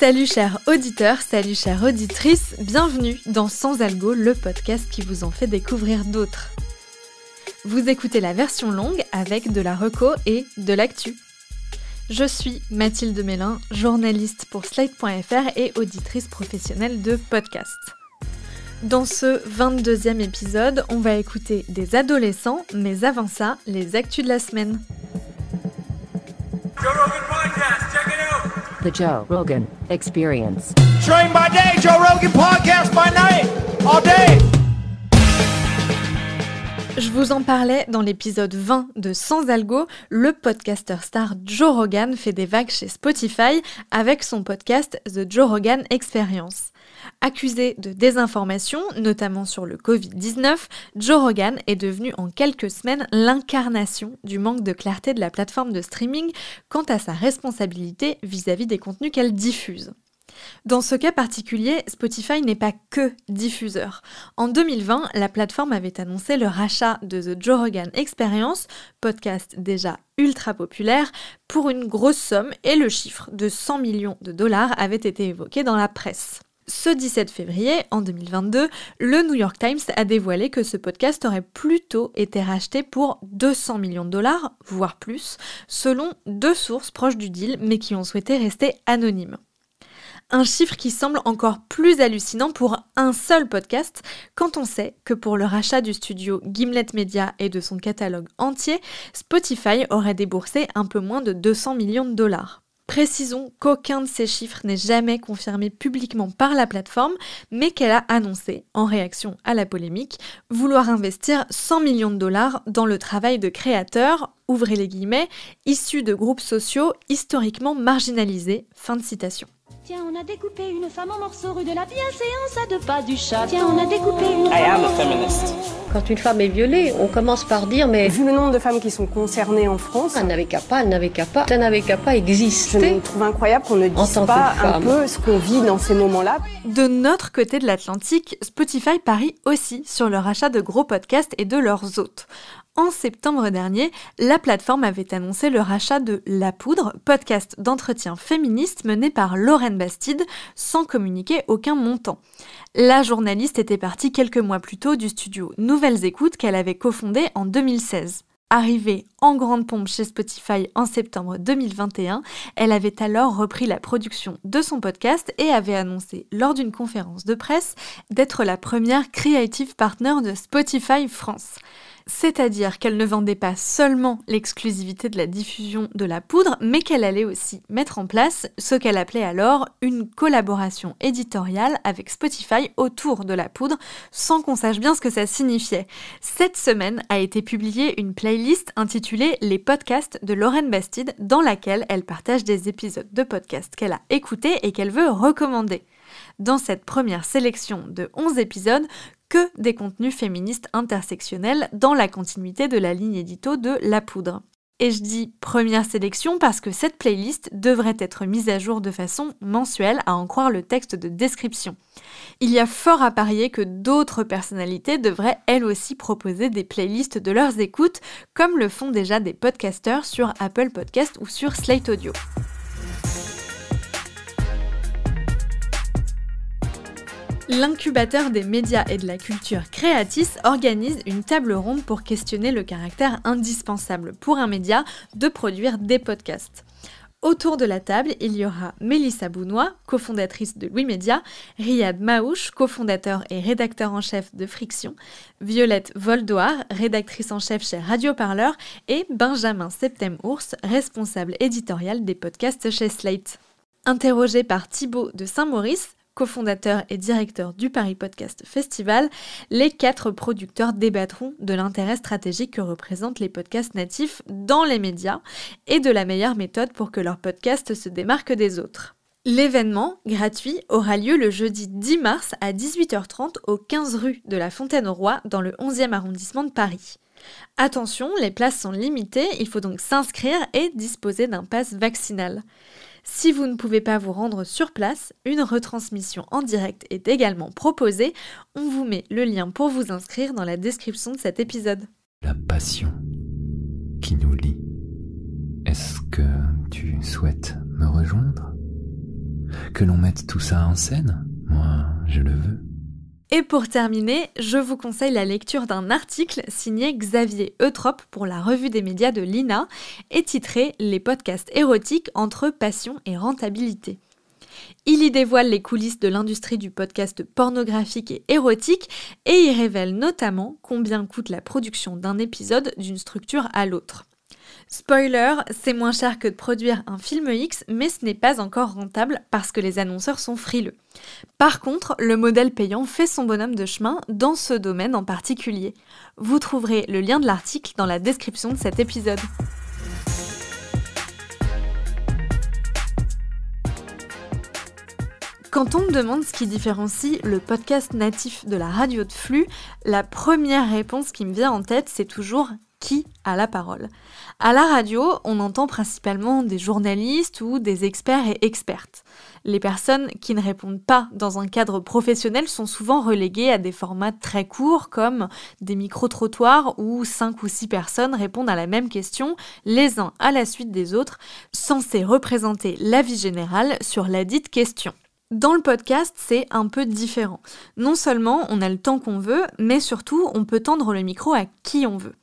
Salut chers auditeurs, salut chères auditrices, bienvenue dans Sans Algo, le podcast qui vous en fait découvrir d'autres. Vous écoutez la version longue avec de la reco et de l'actu. Je suis Mathilde Mélin, journaliste pour Slate.fr et auditrice professionnelle de podcast. Dans ce 22e épisode, on va écouter des adolescents, mais avant ça, les actus de la semaine. Joe Rogan Podcast, check it out. The Joe Rogan Experience. Train by day, Joe Rogan Podcast by night, all day. Je vous en parlais dans l'épisode 20 de Sans Algo, le podcasteur star Joe Rogan fait des vagues chez Spotify avec son podcast The Joe Rogan Experience. Accusé de désinformation, notamment sur le Covid-19, Joe Rogan est devenu en quelques semaines l'incarnation du manque de clarté de la plateforme de streaming quant à sa responsabilité vis-à-vis des contenus qu'elle diffuse. Dans ce cas particulier, Spotify n'est pas que diffuseur. En 2020, la plateforme avait annoncé le rachat de The Joe Rogan Experience, podcast déjà ultra populaire, pour une grosse somme et le chiffre de 100 millions de dollars avait été évoqué dans la presse. Ce 17 février, en 2022, le New York Times a dévoilé que ce podcast aurait plutôt été racheté pour 200 millions de dollars, voire plus, selon deux sources proches du deal, mais qui ont souhaité rester anonymes. Un chiffre qui semble encore plus hallucinant pour un seul podcast, quand on sait que pour le rachat du studio Gimlet Media et de son catalogue entier, Spotify aurait déboursé un peu moins de 200 millions de dollars. Précisons qu'aucun de ces chiffres n'est jamais confirmé publiquement par la plateforme, mais qu'elle a annoncé, en réaction à la polémique, vouloir investir 100 millions de dollars dans le travail de créateurs, ouvrez les guillemets, issus de groupes sociaux historiquement marginalisés, fin de citation. Tiens, on a découpé une femme en morceaux rue de la bienséance à deux pas du chat. Tiens, on a découpé une femme... I am a feminist. Quand une femme est violée, on commence par dire mais... Vu le nombre de femmes qui sont concernées en France... Elle n'avait qu'à pas exister. Je trouve incroyable qu'on ne dise pas un peu ce qu'on vit dans ces moments-là. De notre côté de l'Atlantique, Spotify parie aussi sur le rachat de gros podcasts et de leurs hôtes. En septembre dernier, la plateforme avait annoncé le rachat de La Poudre, podcast d'entretien féministe mené par Lauren Bastide, sans communiquer aucun montant. La journaliste était partie quelques mois plus tôt du studio Nouvelles Écoutes qu'elle avait cofondé en 2016. Arrivée en grande pompe chez Spotify en septembre 2021, elle avait alors repris la production de son podcast et avait annoncé lors d'une conférence de presse d'être la première creative partner de Spotify France. C'est-à-dire qu'elle ne vendait pas seulement l'exclusivité de la diffusion de La Poudre, mais qu'elle allait aussi mettre en place ce qu'elle appelait alors une collaboration éditoriale avec Spotify autour de La Poudre, sans qu'on sache bien ce que ça signifiait. Cette semaine a été publiée une playlist intitulée « Les podcasts » de Lauren Bastide, dans laquelle elle partage des épisodes de podcasts qu'elle a écoutés et qu'elle veut recommander. Dans cette première sélection de 11 épisodes, que des contenus féministes intersectionnels dans la continuité de la ligne édito de La Poudre. Et je dis première sélection parce que cette playlist devrait être mise à jour de façon mensuelle, à en croire le texte de description. Il y a fort à parier que d'autres personnalités devraient elles aussi proposer des playlists de leurs écoutes, comme le font déjà des podcasteurs sur Apple Podcasts ou sur Slate Audio. L'incubateur des médias et de la culture Créatis organise une table ronde pour questionner le caractère indispensable pour un média de produire des podcasts. Autour de la table, il y aura Mélissa Bounoua, cofondatrice de Louie Media, Riyad Maouche, cofondateur et rédacteur en chef de Friction, Violette Voldoir, rédactrice en chef chez Radioparleur, et Benjamin Saeptem Hours, responsable éditorial des podcasts chez Slate. Interrogé par Thibaut de Saint-Maurice, cofondateur et directeur du Paris Podcast Festival, les quatre producteurs débattront de l'intérêt stratégique que représentent les podcasts natifs dans les médias et de la meilleure méthode pour que leurs podcasts se démarquent des autres. L'événement, gratuit, aura lieu le jeudi 10 mars à 18h30 aux 15 rues de la Fontaine-au-Roi dans le 11e arrondissement de Paris. Attention, les places sont limitées, il faut donc s'inscrire et disposer d'un pass vaccinal. Si vous ne pouvez pas vous rendre sur place, une retransmission en direct est également proposée. On vous met le lien pour vous inscrire dans la description de cet épisode. La passion qui nous lie. Est-ce que tu souhaites me rejoindre ? que l'on mette tout ça en scène. Moi, je le veux. Et pour terminer, je vous conseille la lecture d'un article signé Xavier Eutrop pour la revue des médias de l'INA et titré « Les podcasts érotiques entre passion et rentabilité ». Il y dévoile les coulisses de l'industrie du podcast pornographique et érotique et y révèle notamment combien coûte la production d'un épisode d'une structure à l'autre. Spoiler, c'est moins cher que de produire un film X, mais ce n'est pas encore rentable parce que les annonceurs sont frileux. Par contre, le modèle payant fait son bonhomme de chemin dans ce domaine en particulier. Vous trouverez le lien de l'article dans la description de cet épisode. Quand on me demande ce qui différencie le podcast natif de la radio de flux, la première réponse qui me vient en tête, c'est toujours qui a la parole. À la radio, on entend principalement des journalistes ou des experts et expertes. Les personnes qui ne répondent pas dans un cadre professionnel sont souvent reléguées à des formats très courts comme des micro-trottoirs où 5 ou 6 personnes répondent à la même question, les uns à la suite des autres, censés représenter l'avis général sur la dite question. Dans le podcast, c'est un peu différent. Non seulement on a le temps qu'on veut, mais surtout on peut tendre le micro à qui on veut.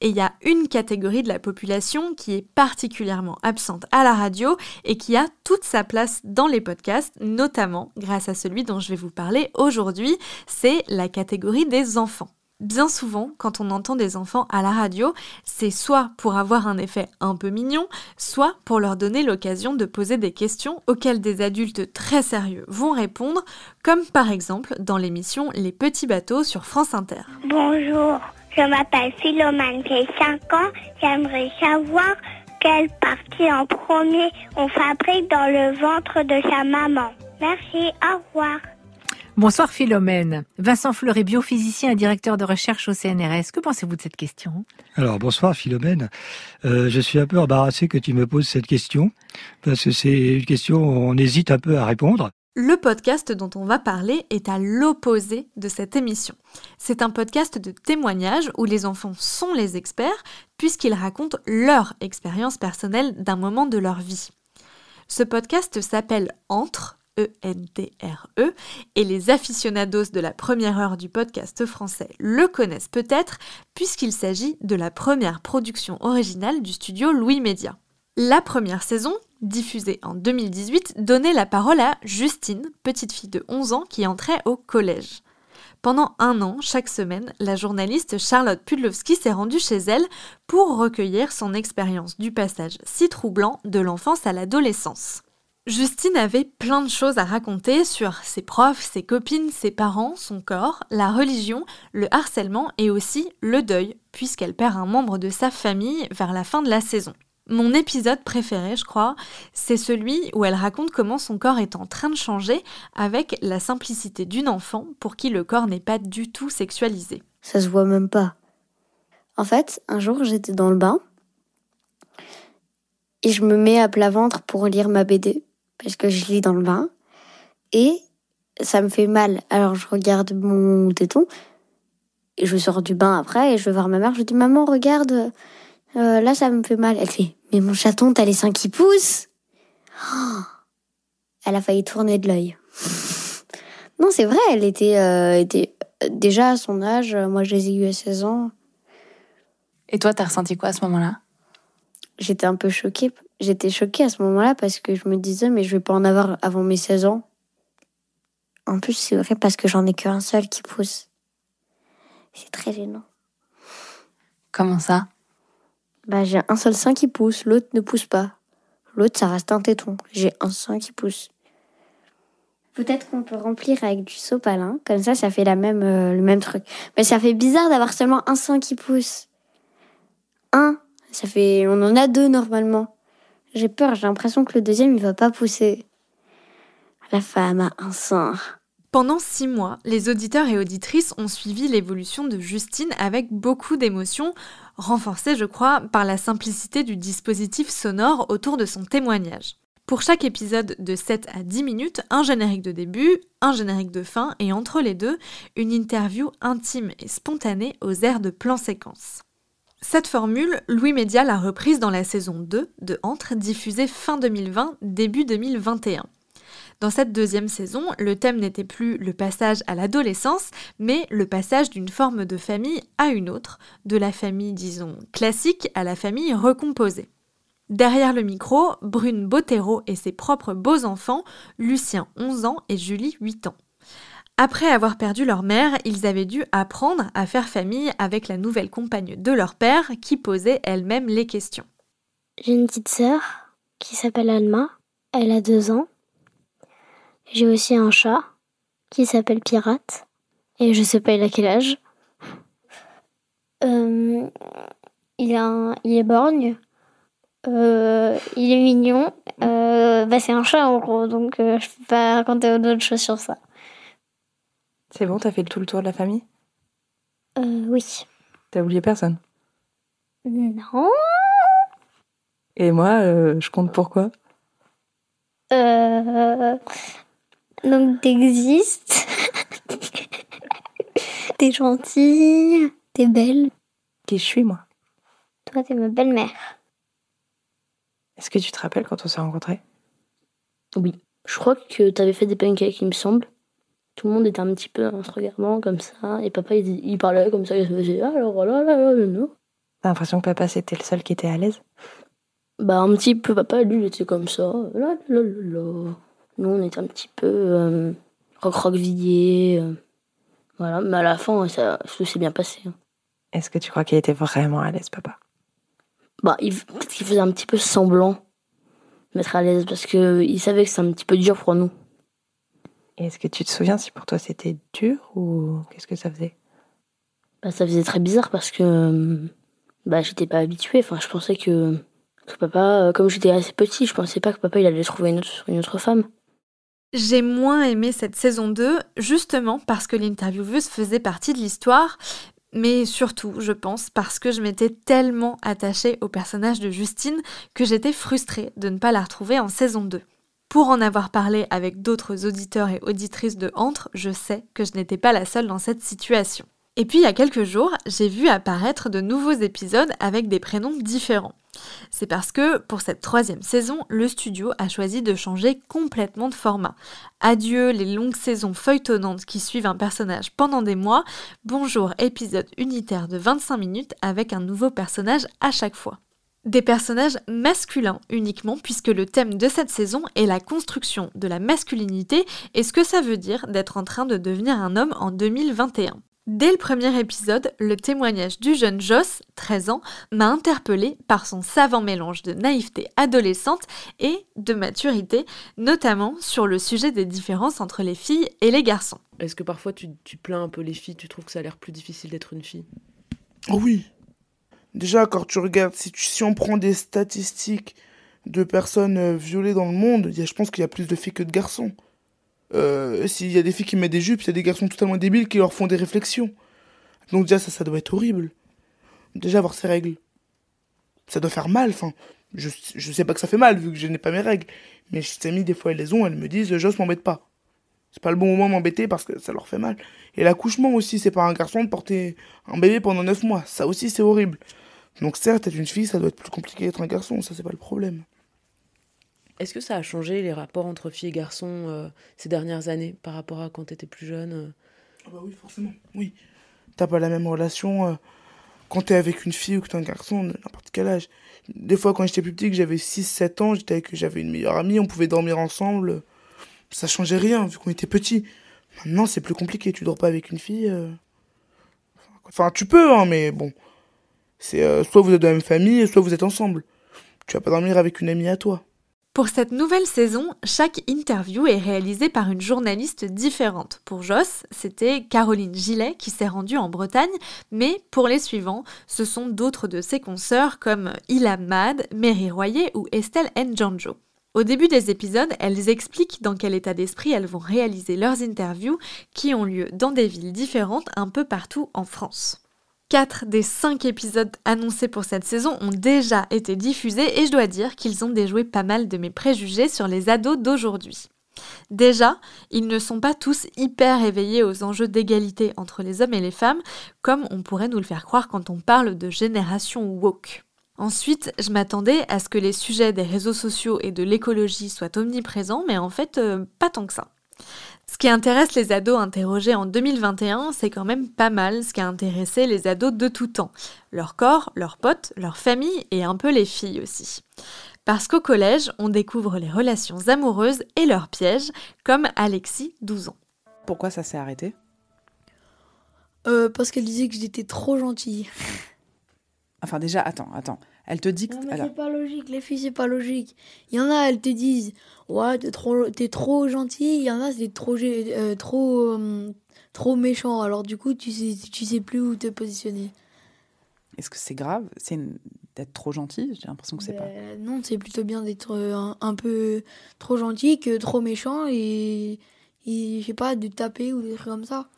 Et il y a une catégorie de la population qui est particulièrement absente à la radio et qui a toute sa place dans les podcasts, notamment grâce à celui dont je vais vous parler aujourd'hui, c'est la catégorie des enfants. Bien souvent, quand on entend des enfants à la radio, c'est soit pour avoir un effet un peu mignon, soit pour leur donner l'occasion de poser des questions auxquelles des adultes très sérieux vont répondre, comme par exemple dans l'émission Les petits bateaux sur France Inter. Bonjour, je m'appelle Philomane, j'ai 5 ans, j'aimerais savoir quelle partie en premier on fabrique dans le ventre de sa maman. Merci, au revoir. Bonsoir Philomène. Vincent Fleury, biophysicien et directeur de recherche au CNRS. Que pensez-vous de cette question ? Alors bonsoir Philomène. Je suis un peu embarrassé que tu me poses cette question parce que c'est une question où on hésite un peu à répondre. Le podcast dont on va parler est à l'opposé de cette émission. C'est un podcast de témoignage où les enfants sont les experts puisqu'ils racontent leur expérience personnelle d'un moment de leur vie. Ce podcast s'appelle Entre, E-N-T-R-E, et les aficionados de la première heure du podcast français le connaissent peut-être, puisqu'il s'agit de la première production originale du studio Louie Media. La première saison, diffusée en 2018, donnait la parole à Justine, petite fille de 11 ans qui entrait au collège. Pendant un an, chaque semaine, la journaliste Charlotte Pudlowski s'est rendue chez elle pour recueillir son expérience du passage si troublant de l'enfance à l'adolescence. Justine avait plein de choses à raconter sur ses profs, ses copines, ses parents, son corps, la religion, le harcèlement et aussi le deuil, puisqu'elle perd un membre de sa famille vers la fin de la saison. Mon épisode préféré, je crois, c'est celui où elle raconte comment son corps est en train de changer avec la simplicité d'une enfant pour qui le corps n'est pas du tout sexualisé. Ça se voit même pas. En fait, un jour, j'étais dans le bain et je me mets à plat ventre pour lire ma BD. Parce que je lis dans le bain, et ça me fait mal. Alors je regarde mon téton, et je sors du bain après, et je vais voir ma mère, je dis « Maman, regarde, là ça me fait mal. » Elle fait « Mais mon chaton, t'as les seins qui poussent !» Elle a failli tourner de l'œil. Non, c'est vrai, elle était déjà à son âge, moi je les ai eus à 16 ans. Et toi, t'as ressenti quoi à ce moment-là ? J'étais un peu choquée. J'étais choquée à ce moment-là parce que je me disais « mais je vais pas en avoir avant mes 16 ans ». En plus, c'est vrai parce que j'en ai qu'un seul qui pousse. C'est très gênant. Comment ça ? Bah, j'ai un seul sein qui pousse, l'autre ne pousse pas. L'autre, ça reste un téton. J'ai un sein qui pousse. Peut-être qu'on peut remplir avec du sopalin, comme ça fait le même truc. Mais ça fait bizarre d'avoir seulement un sein qui pousse. On en a 2 normalement. J'ai peur, j'ai l'impression que le deuxième, il va pas pousser. La femme a un sein. Pendant 6 mois, les auditeurs et auditrices ont suivi l'évolution de Justine avec beaucoup d'émotions, renforcée, je crois, par la simplicité du dispositif sonore autour de son témoignage. Pour chaque épisode de 7 à 10 minutes, un générique de début, un générique de fin et entre les deux, une interview intime et spontanée aux airs de plan-séquence. Cette formule, Louie Media l'a reprise dans la saison 2 de Entre, diffusée fin 2020, début 2021. Dans cette deuxième saison, le thème n'était plus le passage à l'adolescence, mais le passage d'une forme de famille à une autre, de la famille, disons, classique à la famille recomposée. Derrière le micro, Brune Bottero et ses propres beaux-enfants, Lucien 11 ans et Julie 8 ans. Après avoir perdu leur mère, ils avaient dû apprendre à faire famille avec la nouvelle compagne de leur père qui posait elle-même les questions. J'ai une petite sœur qui s'appelle Alma, elle a 2 ans. J'ai aussi un chat qui s'appelle Pirate et je sais pas il a quel âge. Il est borgne. Il est mignon, c'est un chat en gros, donc je peux pas raconter d'autres choses sur ça. C'est bon, t'as fait tout le tour de la famille ? Oui. T'as oublié personne ? Non. Et moi, je compte pourquoi ? Donc t'existes, t'es gentille, t'es belle. Qui je suis, moi ? Toi, t'es ma belle-mère. Est-ce que tu te rappelles quand on s'est rencontrés ? Oui. Je crois que t'avais fait des pancakes, il me semble. Tout le monde était un petit peu en se regardant comme ça. Et papa, il parlait comme ça. Il se faisait « alors voilà, là, non ». T'as l'impression que papa, c'était le seul qui était à l'aise ? Bah, un petit peu. Papa, lui, il était comme ça. Là, là, là, là. Nous, on était un petit peu recroquevillés. Voilà. Mais à la fin, ça s'est bien passé. Est-ce que tu crois qu'il était vraiment à l'aise, papa ? Bah, peut-être qu'il faisait un petit peu semblant mettre à l'aise parce qu'il savait que c'est un petit peu dur pour nous. Et est-ce que tu te souviens si pour toi c'était dur ou qu'est-ce que ça faisait ? Bah, ça faisait très bizarre parce que j'étais pas habituée. Enfin, je pensais que papa, comme j'étais assez petit, je pensais pas que papa il allait trouver une autre femme. J'ai moins aimé cette saison 2, justement parce que l'intervieweuse faisait partie de l'histoire. Mais surtout, je pense, parce que je m'étais tellement attachée au personnage de Justine que j'étais frustrée de ne pas la retrouver en saison 2. Pour en avoir parlé avec d'autres auditeurs et auditrices de Entre, je sais que je n'étais pas la seule dans cette situation. Et puis il y a quelques jours, j'ai vu apparaître de nouveaux épisodes avec des prénoms différents. C'est parce que, pour cette 3e saison, le studio a choisi de changer complètement de format. Adieu les longues saisons feuilletonnantes qui suivent un personnage pendant des mois, bonjour épisode unitaire de 25 minutes avec un nouveau personnage à chaque fois. Des personnages masculins uniquement, puisque le thème de cette saison est la construction de la masculinité et ce que ça veut dire d'être en train de devenir un homme en 2021. Dès le premier épisode, le témoignage du jeune Joss, 13 ans, m'a interpellée par son savant mélange de naïveté adolescente et de maturité, notamment sur le sujet des différences entre les filles et les garçons. Est-ce que parfois tu plains un peu les filles, tu trouves que ça a l'air plus difficile d'être une fille ? Oui. Déjà, quand tu regardes, si on prend des statistiques de personnes violées dans le monde, je pense qu'il y a plus de filles que de garçons. S'il y a des filles qui mettent des jupes, il y a des garçons totalement débiles qui leur font des réflexions. Donc déjà, ça doit être horrible. Déjà, avoir ces règles. Ça doit faire mal, enfin. Je sais pas que ça fait mal, vu que je n'ai pas mes règles. Mais mes amies, des fois, elles les ont, elles me disent « Joss, m'embête pas. C'est pas le bon moment de m'embêter parce que ça leur fait mal. » Et l'accouchement aussi, c'est pas un garçon de porter un bébé pendant 9 mois. Ça aussi, c'est horrible. Donc certes, être une fille, ça doit être plus compliqué d'être un garçon. Ça, c'est pas le problème. Est-ce que ça a changé les rapports entre filles et garçons ces dernières années par rapport à quand t'étais plus jeune Ah bah oui, forcément, oui. T'as pas la même relation quand t'es avec une fille ou que t'es un garçon, n'importe quel âge. Des fois, quand j'étais plus petit, que j'avais 6-7 ans, j'avais une meilleure amie, on pouvait dormir ensemble. Ça changeait rien, vu qu'on était petits. Maintenant, c'est plus compliqué, tu dors pas avec une fille. Enfin, tu peux, hein, mais bon. C'est soit vous êtes de la même famille, soit vous êtes ensemble. Tu vas pas dormir avec une amie à toi. Pour cette nouvelle saison, chaque interview est réalisée par une journaliste différente. Pour Joss, c'était Caroline Gillet qui s'est rendue en Bretagne, mais pour les suivants, ce sont d'autres de ses consoeurs comme Ilham Mahad, Mary Royer ou Estelle Njanjo. Au début des épisodes, elles expliquent dans quel état d'esprit elles vont réaliser leurs interviews qui ont lieu dans des villes différentes un peu partout en France. 4 des 5 épisodes annoncés pour cette saison ont déjà été diffusés et je dois dire qu'ils ont déjoué pas mal de mes préjugés sur les ados d'aujourd'hui. Déjà, ils ne sont pas tous hyper éveillés aux enjeux d'égalité entre les hommes et les femmes, comme on pourrait nous le faire croire quand on parle de génération woke. Ensuite, je m'attendais à ce que les sujets des réseaux sociaux et de l'écologie soient omniprésents, mais en fait, pas tant que ça. Ce qui intéresse les ados interrogés en 2021, c'est quand même pas mal ce qui a intéressé les ados de tout temps. Leur corps, leurs potes, leur famille et un peu les filles aussi. Parce qu'au collège, on découvre les relations amoureuses et leurs pièges, comme Alexis, 12 ans. Pourquoi ça s'est arrêté ? Parce qu'elle disait que j'étais trop gentille. Enfin déjà, attends. Elle te dit que... Non mais c'est pas logique, les filles, c'est pas logique. Il y en a, elles te disent « Ouais, t'es trop gentil ». Il y en a, c'est trop méchant. Alors du coup, tu sais plus où te positionner. Est-ce que c'est grave d'être trop gentil? J'ai l'impression que c'est pas... Non, c'est plutôt bien d'être un peu trop gentil que trop méchant et je sais pas, de taper ou des trucs comme ça.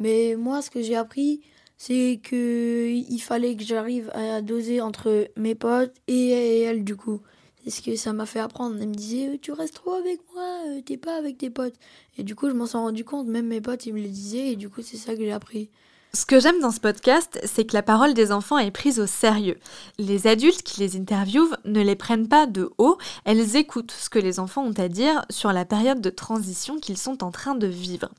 Mais moi, ce que j'ai appris... c'est qu'il fallait que j'arrive à doser entre mes potes et elle, du coup. C'est ce que ça m'a fait apprendre. Elle me disait, tu restes trop avec moi, t'es pas avec tes potes. Et du coup, je m'en suis rendu compte, même mes potes, ils me le disaient, et du coup, c'est ça que j'ai appris. Ce que j'aime dans ce podcast, c'est que la parole des enfants est prise au sérieux. Les adultes qui les interviewent ne les prennent pas de haut, elles écoutent ce que les enfants ont à dire sur la période de transition qu'ils sont en train de vivre.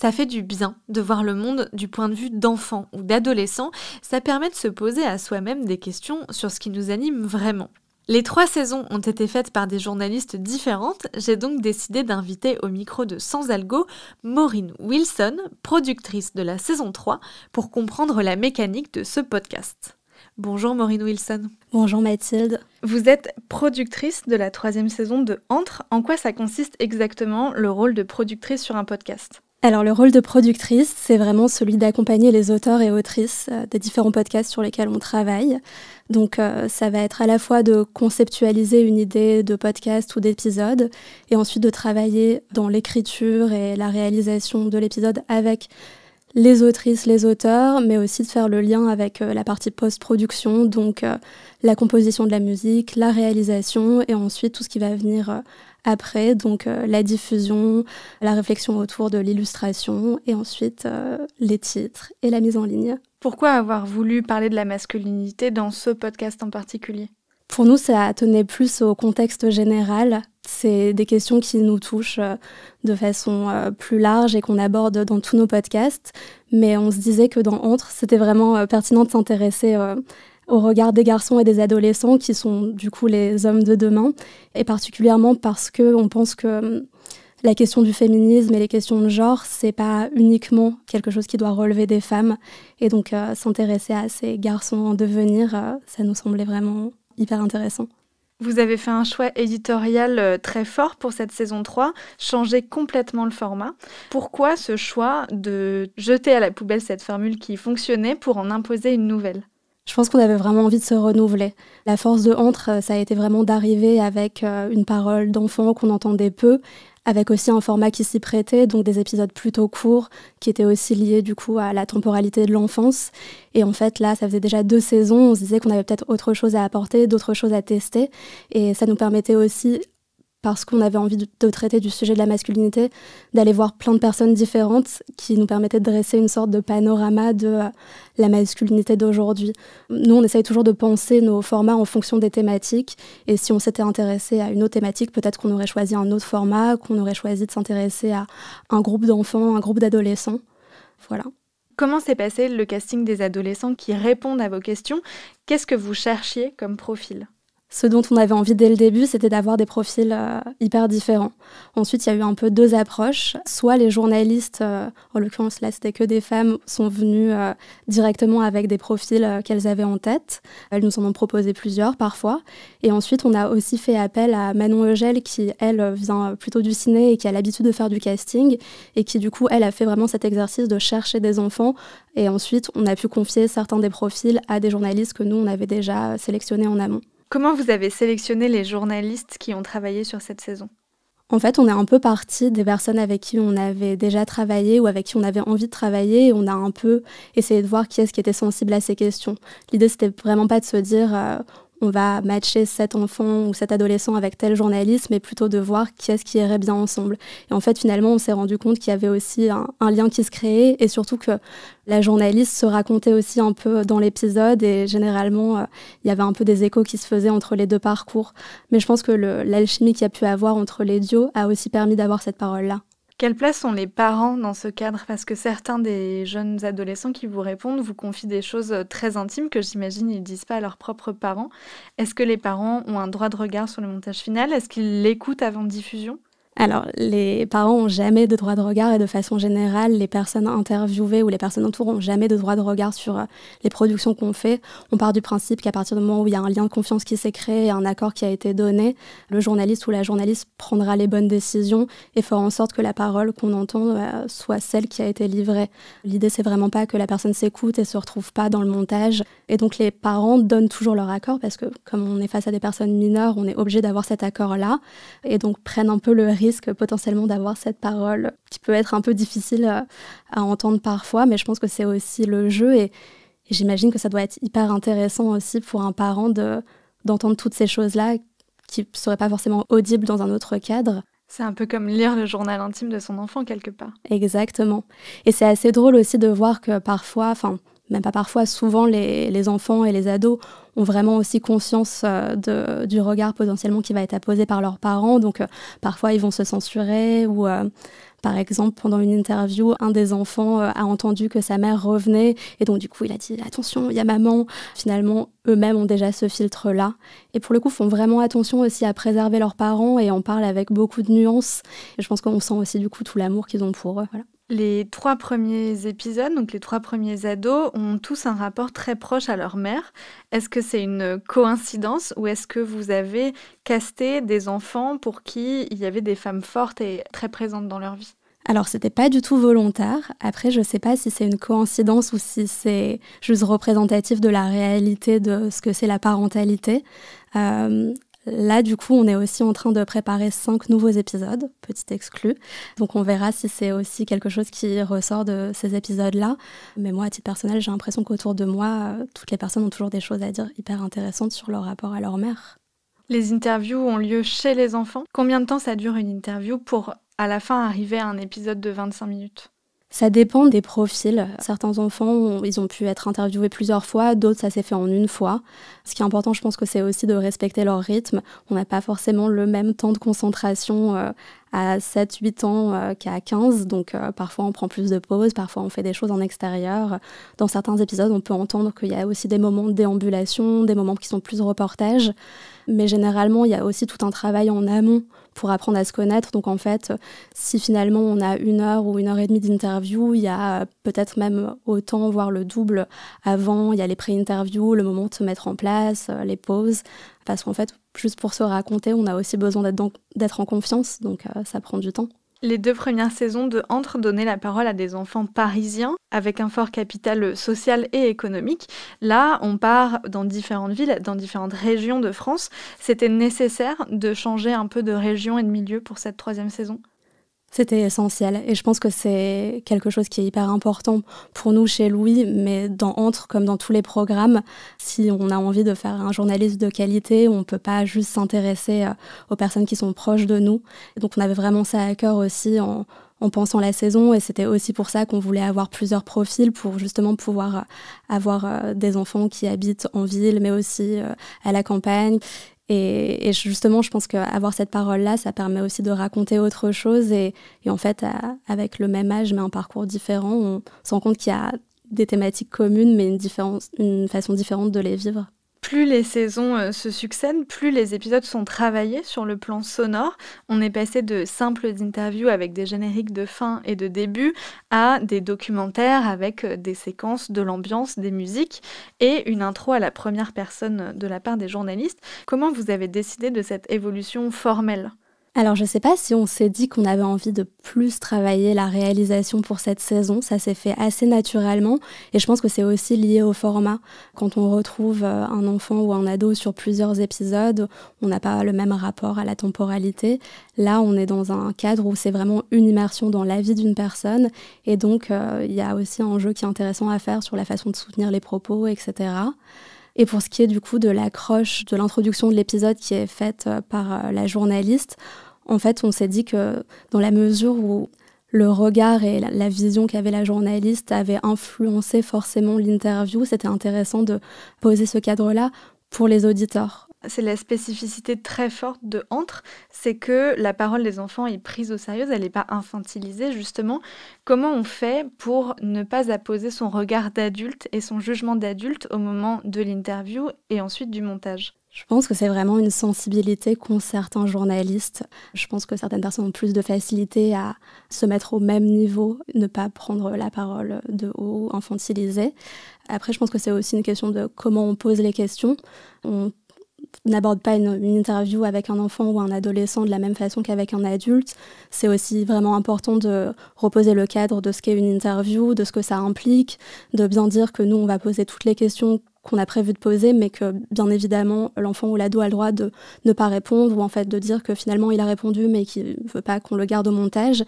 Ça fait du bien de voir le monde du point de vue d'enfants ou d'adolescents, ça permet de se poser à soi-même des questions sur ce qui nous anime vraiment. Les 3 saisons ont été faites par des journalistes différentes, j'ai donc décidé d'inviter au micro de Sans Algo Maureen Wilson, productrice de la saison 3, pour comprendre la mécanique de ce podcast. Bonjour Maureen Wilson. Bonjour Mathilde. Vous êtes productrice de la 3e saison de Entre. En quoi ça consiste exactement le rôle de productrice sur un podcast ? Alors le rôle de productrice, c'est vraiment celui d'accompagner les auteurs et autrices des différents podcasts sur lesquels on travaille. Donc ça va être à la fois de conceptualiser une idée de podcast ou d'épisode et ensuite de travailler dans l'écriture et la réalisation de l'épisode avec les autrices, les auteurs, mais aussi de faire le lien avec la partie post-production, donc la composition de la musique, la réalisation et ensuite tout ce qui va venir après, donc la diffusion, la réflexion autour de l'illustration et ensuite les titres et la mise en ligne. Pourquoi avoir voulu parler de la masculinité dans ce podcast en particulier ? Pour nous, ça tenait plus au contexte général. C'est des questions qui nous touchent de façon plus large et qu'on aborde dans tous nos podcasts. Mais on se disait que dans Entre, c'était vraiment pertinent de s'intéresser au regard des garçons et des adolescents qui sont du coup les hommes de demain. Et particulièrement parce qu'on pense que la question du féminisme et les questions de genre, c'est pas uniquement quelque chose qui doit relever des femmes. Et donc s'intéresser à ces garçons en devenir, ça nous semblait vraiment hyper intéressant. Vous avez fait un choix éditorial très fort pour cette saison 3, changer complètement le format. Pourquoi ce choix de jeter à la poubelle cette formule qui fonctionnait pour en imposer une nouvelle ? Je pense qu'on avait vraiment envie de se renouveler. La force de Entre, ça a été vraiment d'arriver avec une parole d'enfant qu'on entendait peu, avec aussi un format qui s'y prêtait, donc des épisodes plutôt courts, qui étaient aussi liés du coup à la temporalité de l'enfance. Et en fait, là, ça faisait déjà 2 saisons, on se disait qu'on avait peut-être autre chose à apporter, d'autres choses à tester. Et ça nous permettait aussi, parce qu'on avait envie de traiter du sujet de la masculinité, d'aller voir plein de personnes différentes qui nous permettaient de dresser une sorte de panorama de la masculinité d'aujourd'hui. Nous, on essaye toujours de penser nos formats en fonction des thématiques. Et si on s'était intéressé à une autre thématique, peut-être qu'on aurait choisi un autre format, qu'on aurait choisi de s'intéresser à un groupe d'enfants, un groupe d'adolescents. Voilà. Comment s'est passé le casting des adolescents qui répondent à vos questions ? Qu'est-ce que vous cherchiez comme profil ? Ce dont on avait envie dès le début, c'était d'avoir des profils hyper différents. Ensuite, il y a eu un peu 2 approches. Soit les journalistes, en l'occurrence là c'était que des femmes, sont venues directement avec des profils qu'elles avaient en tête. Elles nous en ont proposé plusieurs parfois. Et ensuite, on a aussi fait appel à Manon Eugel qui, elle, vient plutôt du ciné et qui a l'habitude de faire du casting. Et qui du coup, elle a fait vraiment cet exercice de chercher des enfants. Et ensuite, on a pu confier certains des profils à des journalistes que nous, on avait déjà sélectionnés en amont. Comment vous avez sélectionné les journalistes qui ont travaillé sur cette saison ? En fait, on est un peu parti des personnes avec qui on avait déjà travaillé ou avec qui on avait envie de travailler. Et on a un peu essayé de voir qui est-ce qui était sensible à ces questions. L'idée, c'était vraiment pas de se dire on va matcher cet enfant ou cet adolescent avec tel journaliste, mais plutôt de voir qui est-ce qui irait bien ensemble. Et en fait, finalement, on s'est rendu compte qu'il y avait aussi un lien qui se créait, et surtout que la journaliste se racontait aussi un peu dans l'épisode, et généralement, il y avait un peu des échos qui se faisaient entre les deux parcours. Mais je pense que l'alchimie qu'il y a pu avoir entre les duos a aussi permis d'avoir cette parole-là. Quelle place ont les parents dans ce cadre? Parce que certains des jeunes adolescents qui vous répondent vous confient des choses très intimes que j'imagine ils ne disent pas à leurs propres parents. Est-ce que les parents ont un droit de regard sur le montage final? Est-ce qu'ils l'écoutent avant diffusion? Alors, les parents n'ont jamais de droit de regard, et de façon générale, les personnes interviewées ou les personnes autour n'ont jamais de droit de regard sur les productions qu'on fait. On part du principe qu'à partir du moment où il y a un lien de confiance qui s'est créé et un accord qui a été donné, le journaliste ou la journaliste prendra les bonnes décisions et fera en sorte que la parole qu'on entend soit celle qui a été livrée. L'idée, c'est vraiment pas que la personne s'écoute et se retrouve pas dans le montage. Et donc, les parents donnent toujours leur accord parce que, comme on est face à des personnes mineures, on est obligé d'avoir cet accord-là, et donc prennent un peu le risque potentiellement d'avoir cette parole qui peut être un peu difficile à entendre parfois, mais je pense que c'est aussi le jeu, et j'imagine que ça doit être hyper intéressant aussi pour un parent d'entendre toutes ces choses-là qui ne seraient pas forcément audibles dans un autre cadre. C'est un peu comme lire le journal intime de son enfant quelque part. Exactement. Et c'est assez drôle aussi de voir que parfois, même pas parfois, souvent les enfants et les ados ont vraiment aussi conscience du regard potentiellement qui va être apposé par leurs parents. Donc parfois ils vont se censurer, ou par exemple pendant une interview, un des enfants a entendu que sa mère revenait, et donc du coup il a dit « attention, il y a maman ». Finalement, eux-mêmes ont déjà ce filtre-là. Et pour le coup, font vraiment attention aussi à préserver leurs parents et en parlent avec beaucoup de nuances. Et je pense qu'on sent aussi du coup tout l'amour qu'ils ont pour eux, voilà. Les trois premiers épisodes, donc les trois premiers ados, ont tous un rapport très proche à leur mère. Est-ce que c'est une coïncidence, ou est-ce que vous avez casté des enfants pour qui il y avait des femmes fortes et très présentes dans leur vie? Alors, c'était pas du tout volontaire. Après, je sais pas si c'est une coïncidence ou si c'est juste représentatif de la réalité de ce que c'est la parentalité. Là, du coup, on est aussi en train de préparer 5 nouveaux épisodes, petit exclu. Donc, on verra si c'est aussi quelque chose qui ressort de ces épisodes-là. Mais moi, à titre personnel, j'ai l'impression qu'autour de moi, toutes les personnes ont toujours des choses à dire hyper intéressantes sur leur rapport à leur mère. Les interviews ont lieu chez les enfants. Combien de temps ça dure une interview pour, à la fin, arriver à un épisode de 25 minutes ? Ça dépend des profils. Certains enfants, ils ont pu être interviewés plusieurs fois, d'autres, ça s'est fait en une fois. Ce qui est important, je pense que c'est aussi de respecter leur rythme. On n'a pas forcément le même temps de concentration à 7-8 ans qu'à 15. Donc parfois, on prend plus de pauses, parfois on fait des choses en extérieur. Dans certains épisodes, on peut entendre qu'il y a aussi des moments de déambulation, des moments qui sont plus reportages. Mais généralement, il y a aussi tout un travail en amont pour apprendre à se connaître. Donc en fait, si finalement on a 1 heure ou 1h30 d'interview, il y a peut-être même autant, voire le double avant. Il y a les pré-interviews, le moment de se mettre en place, les pauses. Parce qu'en fait, juste pour se raconter, on a aussi besoin d'être en confiance. Donc ça prend du temps. Les 2 premières saisons de Entre donnaient la parole à des enfants parisiens avec un fort capital social et économique. Là, on part dans différentes villes, dans différentes régions de France. C'était nécessaire de changer un peu de région et de milieu pour cette 3e saison? C'était essentiel, et je pense que c'est quelque chose qui est hyper important pour nous chez Louie, mais dans Entre, comme dans tous les programmes, si on a envie de faire un journalisme de qualité, on ne peut pas juste s'intéresser aux personnes qui sont proches de nous. Et donc on avait vraiment ça à cœur aussi en pensant la saison, et c'était aussi pour ça qu'on voulait avoir plusieurs profils pour justement pouvoir avoir des enfants qui habitent en ville, mais aussi à la campagne. Et justement, je pense qu'avoir cette parole-là, ça permet aussi de raconter autre chose. Et en fait, avec le même âge, mais un parcours différent, on se rend compte qu'il y a des thématiques communes, mais une façon différente de les vivre. Plus les saisons se succèdent, plus les épisodes sont travaillés sur le plan sonore. On est passé de simples interviews avec des génériques de fin et de début à des documentaires avec des séquences, de l'ambiance, des musiques et une intro à la première personne de la part des journalistes. Comment vous avez décidé de cette évolution formelle ? Alors, je ne sais pas si on s'est dit qu'on avait envie de plus travailler la réalisation pour cette saison. Ça s'est fait assez naturellement, et je pense que c'est aussi lié au format. Quand on retrouve un enfant ou un ado sur plusieurs épisodes, on n'a pas le même rapport à la temporalité. Là, on est dans un cadre où c'est vraiment une immersion dans la vie d'une personne, et donc il y a aussi un jeu qui est intéressant à faire sur la façon de soutenir les propos, etc. Et pour ce qui est du coup de l'accroche, de l'introduction de l'épisode qui est faite par la journaliste, en fait, on s'est dit que dans la mesure où le regard et la vision qu'avait la journaliste avait influencé forcément l'interview, c'était intéressant de poser ce cadre-là pour les auditeurs. C'est la spécificité très forte de Entre, c'est que la parole des enfants est prise au sérieux, elle n'est pas infantilisée justement. Comment on fait pour ne pas apposer son regard d'adulte et son jugement d'adulte au moment de l'interview et ensuite du montage ? Je pense que c'est vraiment une sensibilité qu'ont certains journalistes. Je pense que certaines personnes ont plus de facilité à se mettre au même niveau, ne pas prendre la parole de haut, infantiliser. Après, je pense que c'est aussi une question de comment on pose les questions. On n'aborde pas une interview avec un enfant ou un adolescent de la même façon qu'avec un adulte. C'est aussi vraiment important de reposer le cadre de ce qu'est une interview, de ce que ça implique, de bien dire que nous, on va poser toutes les questions qu'on a prévu de poser, mais que bien évidemment l'enfant ou l'ado a le droit de ne pas répondre, ou en fait de dire que finalement il a répondu mais qu'il ne veut pas qu'on le garde au montage.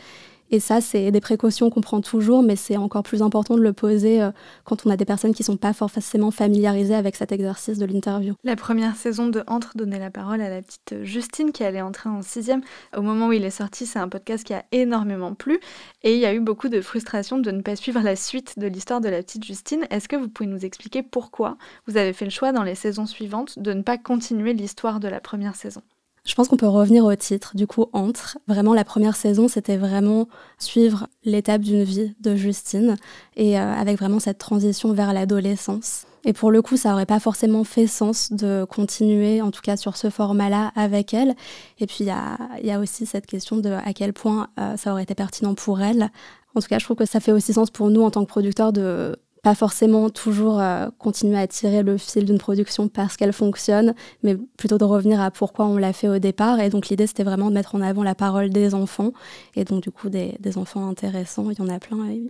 Et ça, c'est des précautions qu'on prend toujours, mais c'est encore plus important de le poser quand on a des personnes qui ne sont pas forcément familiarisées avec cet exercice de l'interview. La première saison de Entre donnait la parole à la petite Justine qui allait entrer en 6e. Au moment où il est sorti, c'est un podcast qui a énormément plu et il y a eu beaucoup de frustration de ne pas suivre la suite de l'histoire de la petite Justine. Est-ce que vous pouvez nous expliquer pourquoi vous avez fait le choix dans les saisons suivantes de ne pas continuer l'histoire de la première saison ? Je pense qu'on peut revenir au titre, du coup, Entre. Vraiment, la première saison, c'était vraiment suivre l'étape d'une vie de Justine et avec vraiment cette transition vers l'adolescence. Et pour le coup, ça n'aurait pas forcément fait sens de continuer, en tout cas sur ce format-là, avec elle. Et puis, il y a aussi cette question de à quel point ça aurait été pertinent pour elle. En tout cas, je trouve que ça fait aussi sens pour nous, en tant que producteurs, de pas forcément toujours continuer à tirer le fil d'une production parce qu'elle fonctionne, mais plutôt de revenir à pourquoi on l'a fait au départ. Et donc l'idée, c'était vraiment de mettre en avant la parole des enfants. Et donc du coup, des enfants intéressants, il y en a plein, et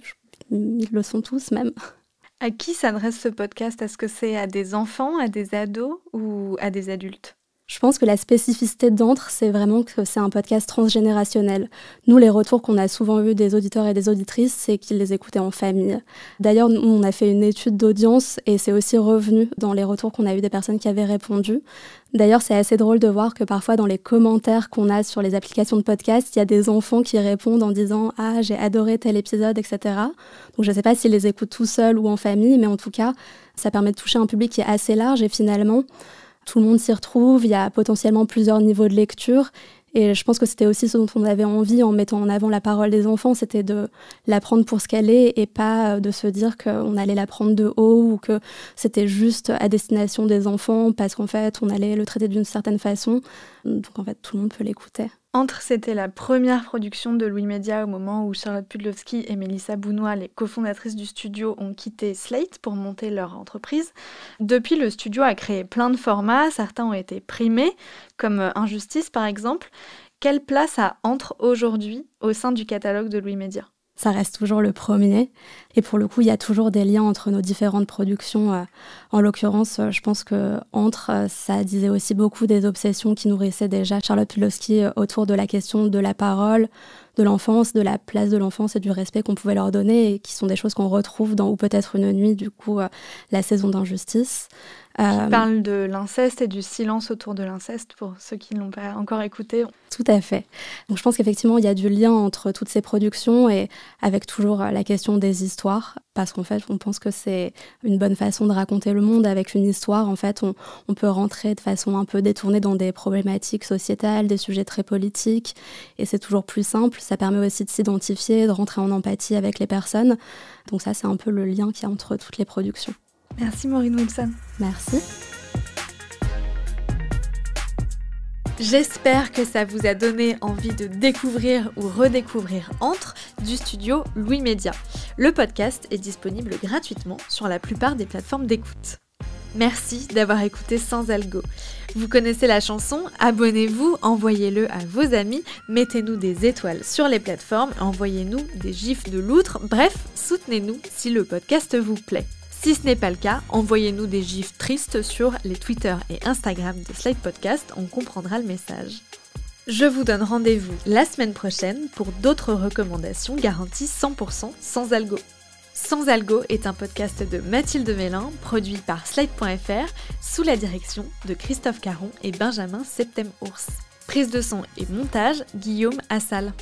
ils le sont tous même. À qui s'adresse ce podcast ? Est-ce que c'est à des enfants, à des ados ou à des adultes ? Je pense que la spécificité d'Entre, c'est vraiment que c'est un podcast transgénérationnel. Nous, les retours qu'on a souvent eus des auditeurs et des auditrices, c'est qu'ils les écoutaient en famille. D'ailleurs, nous, on a fait une étude d'audience et c'est aussi revenu dans les retours qu'on a eu des personnes qui avaient répondu. D'ailleurs, c'est assez drôle de voir que parfois, dans les commentaires qu'on a sur les applications de podcast, il y a des enfants qui répondent en disant « Ah, j'ai adoré tel épisode, etc. » Donc, je ne sais pas s'ils les écoutent tout seuls ou en famille, mais en tout cas, ça permet de toucher un public qui est assez large et finalement, tout le monde s'y retrouve, il y a potentiellement plusieurs niveaux de lecture. Et je pense que c'était aussi ce dont on avait envie en mettant en avant la parole des enfants, c'était de la prendre pour ce qu'elle est et pas de se dire qu'on allait la prendre de haut ou que c'était juste à destination des enfants parce qu'en fait, on allait le traiter d'une certaine façon. Donc en fait, tout le monde peut l'écouter. Entre, c'était la première production de Louie Media au moment où Charlotte Pudlowski et Mélissa Bounoua, les cofondatrices du studio, ont quitté Slate pour monter leur entreprise. Depuis, le studio a créé plein de formats, certains ont été primés, comme Injustice par exemple. Quelle place a Entre aujourd'hui au sein du catalogue de Louie Media ? Ça reste toujours le premier. Et pour le coup, il y a toujours des liens entre nos différentes productions. En l'occurrence, je pense que Entre, ça disait aussi beaucoup des obsessions qui nourrissaient déjà Charlotte Pudlowski autour de la question de la parole, de l'enfance, de la place de l'enfance et du respect qu'on pouvait leur donner et qui sont des choses qu'on retrouve dans Ou peut-être une nuit, du coup, la saison d'Injustice. Qui parle de l'inceste et du silence autour de l'inceste, pour ceux qui ne l'ont pas encore écouté. Tout à fait. Donc je pense qu'effectivement, il y a du lien entre toutes ces productions et avec toujours la question des histoires, parce qu'en fait, on pense que c'est une bonne façon de raconter le monde avec une histoire. En fait, on peut rentrer de façon un peu détournée dans des problématiques sociétales, des sujets très politiques, et c'est toujours plus simple. Ça permet aussi de s'identifier, de rentrer en empathie avec les personnes. Donc ça, c'est un peu le lien qu'il y a entre toutes les productions. Merci Maureen Wilson. Merci. J'espère que ça vous a donné envie de découvrir ou redécouvrir Entre du studio Louie Media. Le podcast est disponible gratuitement sur la plupart des plateformes d'écoute. Merci d'avoir écouté Sans Algo. Vous connaissez la chanson, abonnez-vous, envoyez-le à vos amis, mettez-nous des étoiles sur les plateformes, envoyez-nous des gifs de loutre, bref, soutenez-nous si le podcast vous plaît. Si ce n'est pas le cas, envoyez-nous des gifs tristes sur les Twitter et Instagram de Slate Podcast, on comprendra le message. Je vous donne rendez-vous la semaine prochaine pour d'autres recommandations garanties 100% sans algo. Sans Algo est un podcast de Mathilde Mélin, produit par Slate.fr, sous la direction de Christophe Caron et Benjamin Saeptem Hours. Prise de son et montage, Guillaume Assal.